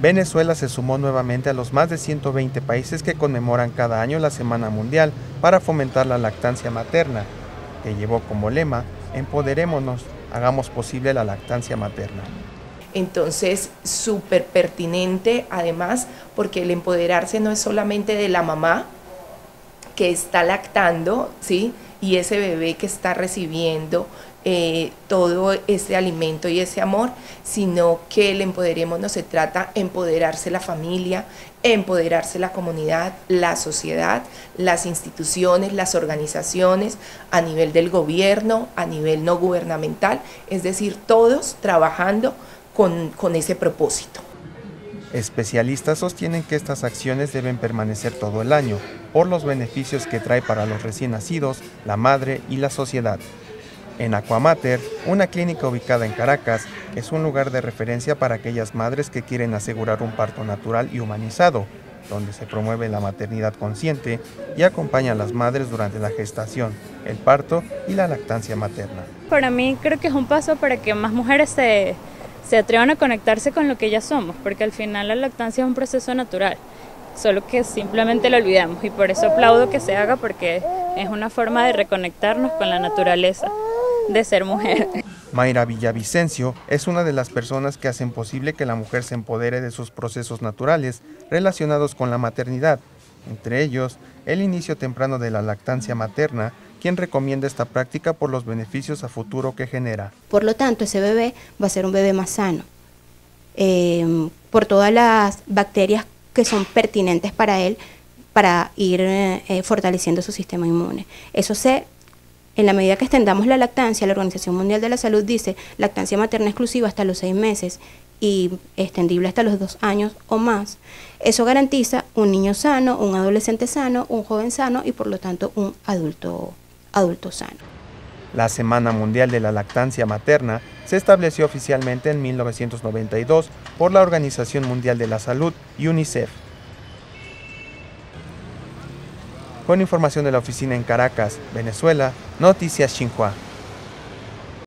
Venezuela se sumó nuevamente a los más de 120 países que conmemoran cada año la Semana Mundial para fomentar la lactancia materna, que llevó como lema, empoderémonos, hagamos posible la lactancia materna. Entonces, súper pertinente además, porque el empoderarse no es solamente de la mamá que está lactando, ¿sí? Y ese bebé que está recibiendo todo ese alimento y ese amor, sino que el empoderemos no se trata de empoderarse la familia, empoderarse la comunidad, la sociedad, las instituciones, las organizaciones, a nivel del gobierno, a nivel no gubernamental, es decir, todos trabajando con ese propósito. Especialistas sostienen que estas acciones deben permanecer todo el año, por los beneficios que trae para los recién nacidos, la madre y la sociedad. En Aquamater, una clínica ubicada en Caracas, es un lugar de referencia para aquellas madres que quieren asegurar un parto natural y humanizado, donde se promueve la maternidad consciente y acompaña a las madres durante la gestación, el parto y la lactancia materna. Para mí creo que es un paso para que más mujeres se atrevan a conectarse con lo que ya somos, porque al final la lactancia es un proceso natural, solo que simplemente lo olvidamos, y por eso aplaudo que se haga, porque es una forma de reconectarnos con la naturaleza de ser mujer. Mayra Villavicencio es una de las personas que hacen posible que la mujer se empodere de sus procesos naturales relacionados con la maternidad, entre ellos el inicio temprano de la lactancia materna, quien recomienda esta práctica por los beneficios a futuro que genera. Por lo tanto, ese bebé va a ser un bebé más sano, por todas las bacterias que son pertinentes para él, para ir fortaleciendo su sistema inmune. Eso se En la medida que extendamos la lactancia, la Organización Mundial de la Salud dice lactancia materna exclusiva hasta los 6 meses y extendible hasta los 2 años o más. Eso garantiza un niño sano, un adolescente sano, un joven sano y por lo tanto un adulto sano. La Semana Mundial de la Lactancia Materna se estableció oficialmente en 1992 por la Organización Mundial de la Salud y UNICEF. Con información de la oficina en Caracas, Venezuela, Noticias Xinhua.